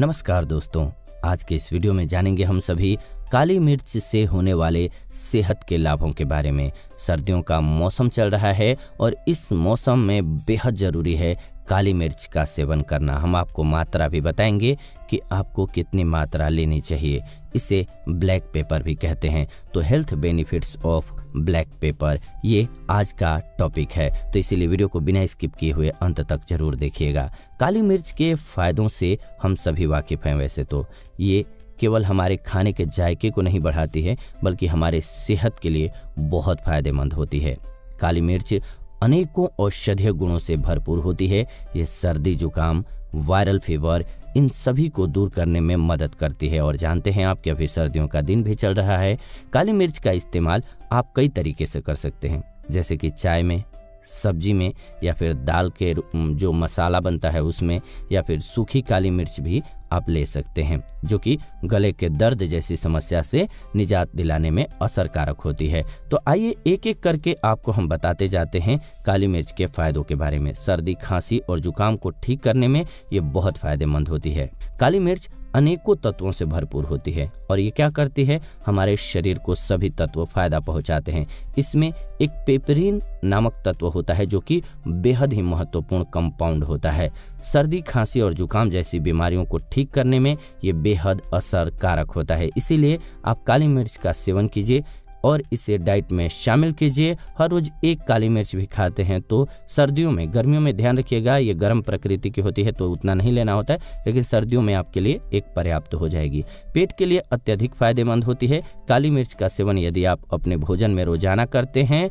नमस्कार दोस्तों, आज के इस वीडियो में जानेंगे हम सभी काली मिर्च से होने वाले सेहत के लाभों के बारे में। सर्दियों का मौसम चल रहा है और इस मौसम में बेहद ज़रूरी है काली मिर्च का सेवन करना। हम आपको मात्रा भी बताएंगे कि आपको कितनी मात्रा लेनी चाहिए। इसे ब्लैक पेपर भी कहते हैं। तो health benefits of black pepper, ये आज का टॉपिक है, तो इसीलिए वीडियो को बिना स्किप किए हुए अंत तक जरूर देखिएगा। काली मिर्च के फ़ायदों से हम सभी वाकिफ़ हैं। वैसे तो ये केवल हमारे खाने के जायके को नहीं बढ़ाती है, बल्कि हमारे सेहत के लिए बहुत फ़ायदेमंद होती है। काली मिर्च अनेकों औषधीय गुणों से भरपूर होती है। ये सर्दी, जुकाम, वायरल फीवर, इन सभी को दूर करने में मदद करती है। और जानते हैं आपके अभी सर्दियों का दिन भी चल रहा है, काली मिर्च का इस्तेमाल आप कई तरीके से कर सकते हैं, जैसे कि चाय में, सब्जी में, या फिर दाल के जो मसाला बनता है उसमें, या फिर सूखी काली मिर्च भी आप ले सकते हैं, जो कि गले के दर्द जैसी समस्या से निजात दिलाने में असरकारक होती है। तो आइए एक एक करके आपको हम बताते जाते हैं काली मिर्च के फायदों के बारे में। सर्दी, खांसी और जुकाम को ठीक करने में ये बहुत फायदेमंद होती है। काली मिर्च अनेकों तत्वों से भरपूर होती है और ये क्या करती है, हमारे शरीर को सभी तत्व फायदा पहुंचाते हैं। इसमें एक पेपरिन नामक तत्व होता है जो कि बेहद ही महत्वपूर्ण कंपाउंड होता है। सर्दी, खांसी और जुकाम जैसी बीमारियों को ठीक करने में ये बेहद असरकारक होता है। इसीलिए आप काली मिर्च का सेवन कीजिए और इसे डाइट में शामिल कीजिए। हर रोज़ एक काली मिर्च भी खाते हैं तो सर्दियों में, गर्मियों में ध्यान रखिएगा, ये गर्म प्रकृति की होती है तो उतना नहीं लेना होता है, लेकिन सर्दियों में आपके लिए एक पर्याप्त हो जाएगी। पेट के लिए अत्यधिक फायदेमंद होती है। काली मिर्च का सेवन यदि आप अपने भोजन में रोजाना करते हैं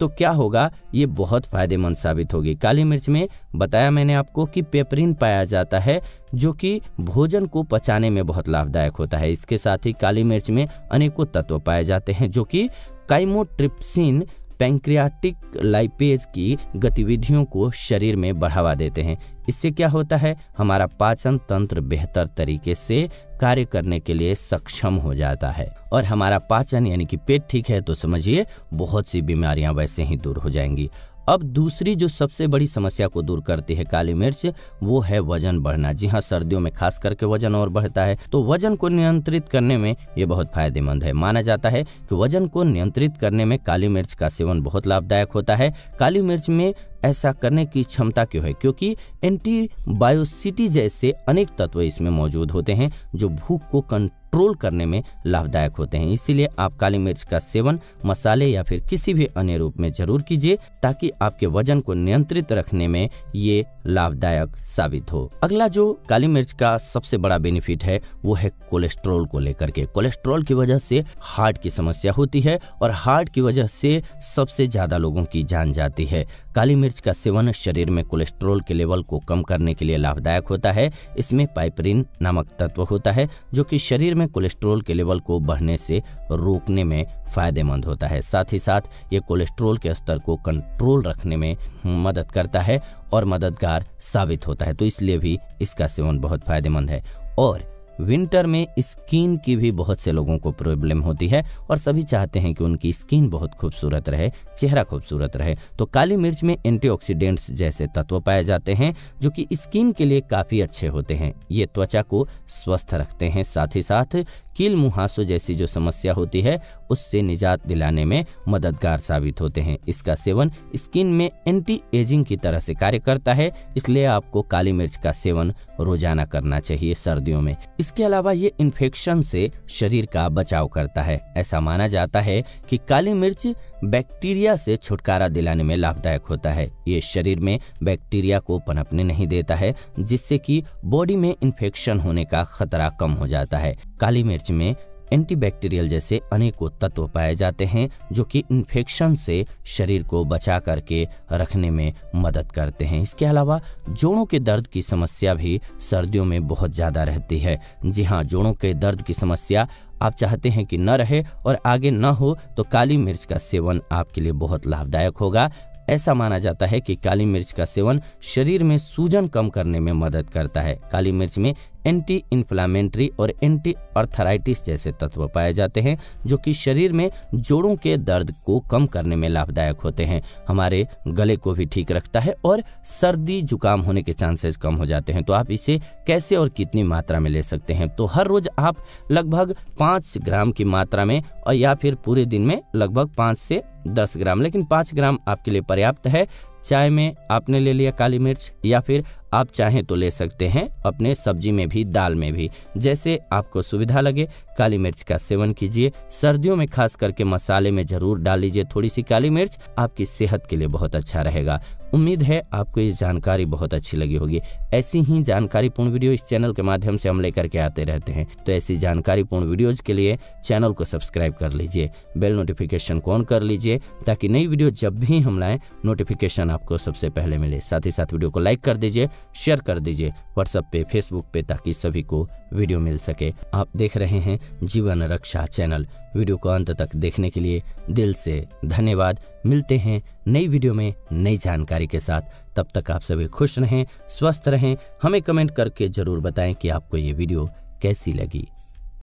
तो क्या होगा, ये बहुत फ़ायदेमंद साबित होगी। काली मिर्च में बताया मैंने आपको कि पेपरिन पाया जाता है जो कि भोजन को पचाने में बहुत लाभदायक होता है। इसके साथ ही काली मिर्च में अनेकों तत्व पाए जाते हैं जो कि काइमोट्रिप्सिन, पैंक्रियाटिक लाइपेज की गतिविधियों को शरीर में बढ़ावा देते हैं। इससे क्या होता है, हमारा पाचन तंत्र बेहतर तरीके से कार्य करने के लिए सक्षम हो जाता है और हमारा पाचन यानी कि पेट ठीक है तो समझिए बहुत सी बीमारियां वैसे ही दूर हो जाएंगी। अब दूसरी जो सबसे बड़ी समस्या को दूर करती है काली मिर्च, वो है वजन बढ़ना। जी हाँ, सर्दियों में खास करके वजन और बढ़ता है, तो वजन को नियंत्रित करने में ये बहुत फायदेमंद है। माना जाता है कि वजन को नियंत्रित करने में काली मिर्च का सेवन बहुत लाभदायक होता है। काली मिर्च में ऐसा करने की क्षमता क्यों है, क्योंकि एंटीबायोसिटी जैसे अनेक तत्व इसमें मौजूद होते हैं जो भूख को कंट्रोल करने में लाभदायक होते हैं। इसीलिए आप काली मिर्च का सेवन मसाले या फिर किसी भी अन्य रूप में जरूर कीजिए ताकि आपके वजन को नियंत्रित रखने में ये लाभदायक साबित हो। अगला जो काली मिर्च का सबसे बड़ा बेनिफिट है वो है कोलेस्ट्रॉल को लेकर के। कोलेस्ट्रॉल की वजह से हार्ट की समस्या होती है और हार्ट की वजह से सबसे ज्यादा लोगों की जान जाती है। काली मिर्च का सेवन शरीर में कोलेस्ट्रॉल के लेवल को कम करने के लिए लाभदायक होता है। इसमें पाइपरिन नामक तत्व होता है जो कि शरीर में कोलेस्ट्रॉल के लेवल को बढ़ने से रोकने में फायदेमंद होता है। साथ ही साथ ये कोलेस्ट्रॉल के स्तर को कंट्रोल रखने में मदद करता है और मददगार साबित होता है, तो इसलिए भी इसका सेवन बहुत फायदेमंद है। और विंटर में स्किन की भी बहुत से लोगों को प्रॉब्लम होती है और सभी चाहते हैं कि उनकी स्किन बहुत खूबसूरत रहे, चेहरा खूबसूरत रहे, तो काली मिर्च में एंटीऑक्सीडेंट्स जैसे तत्व पाए जाते हैं जो कि स्किन के लिए काफ़ी अच्छे होते हैं। ये त्वचा को स्वस्थ रखते हैं, साथ ही साथ कील मुहासों जैसी जो समस्या होती है उससे निजात दिलाने में मददगार साबित होते हैं। इसका सेवन स्किन में एंटी एजिंग की तरह से कार्य करता है, इसलिए आपको काली मिर्च का सेवन रोजाना करना चाहिए सर्दियों में। इसके अलावा ये इन्फेक्शन से शरीर का बचाव करता है। ऐसा माना जाता है कि काली मिर्च बैक्टीरिया से छुटकारा दिलाने में लाभदायक होता है। ये शरीर में बैक्टीरिया को पनपने नहीं देता है, जिससे कि बॉडी में इन्फेक्शन होने का खतरा कम हो जाता है। काली मिर्च में एंटीबैक्टीरियल जैसे अनेकों तत्व पाए जाते हैं जो कि इन्फेक्शन से शरीर को बचा करके रखने में मदद करते हैं। इसके अलावा जोड़ों के दर्द की समस्या भी सर्दियों में बहुत ज़्यादा रहती है। जी हाँ, जोड़ों के दर्द की समस्या आप चाहते हैं कि न रहे और आगे न हो, तो काली मिर्च का सेवन आपके लिए बहुत लाभदायक होगा। ऐसा माना जाता है कि काली मिर्च का सेवन शरीर में सूजन कम करने में मदद करता है। काली मिर्च में एंटी इन्फ्लामेटरी और एंटी आर्थराइटिस जैसे तत्व पाए जाते हैं जो कि शरीर में जोड़ों के दर्द को कम करने में लाभदायक होते हैं। हमारे गले को भी ठीक रखता है और सर्दी जुकाम होने के चांसेस कम हो जाते हैं। तो आप इसे कैसे और कितनी मात्रा में ले सकते हैं? तो हर रोज आप लगभग 5 ग्राम की मात्रा में और या फिर पूरे दिन में लगभग 5 से 10 ग्राम, लेकिन 5 ग्राम आपके लिए पर्याप्त है। चाय में आपने ले लिया काली मिर्च, या फिर आप चाहें तो ले सकते हैं अपने सब्जी में भी, दाल में भी, जैसे आपको सुविधा लगे काली मिर्च का सेवन कीजिए। सर्दियों में खास करके मसाले में जरूर डाल लीजिए थोड़ी सी काली मिर्च, आपकी सेहत के लिए बहुत अच्छा रहेगा। उम्मीद है आपको ये जानकारी बहुत अच्छी लगी होगी। ऐसी ही जानकारीपूर्ण वीडियो इस चैनल के माध्यम से हम लेकर के आते रहते हैं, तो ऐसी जानकारीपूर्ण वीडियोज के लिए चैनल को सब्सक्राइब कर लीजिए, बेल नोटिफिकेशन को ऑन कर लीजिए ताकि नई वीडियो जब भी हम लाएं नोटिफिकेशन आपको सबसे पहले मिले। साथ ही साथ वीडियो को लाइक कर दीजिए, शेयर कर दीजिए व्हाट्सएप पे, फेसबुक पे, ताकि सभी को वीडियो मिल सके। आप देख रहे हैं जीवन रक्षा चैनल। वीडियो को अंत तक देखने के लिए दिल से धन्यवाद। मिलते हैं नई वीडियो में नई जानकारी के साथ। तब तक आप सभी खुश रहें, स्वस्थ रहें। हमें कमेंट करके जरूर बताएं कि आपको ये वीडियो कैसी लगी।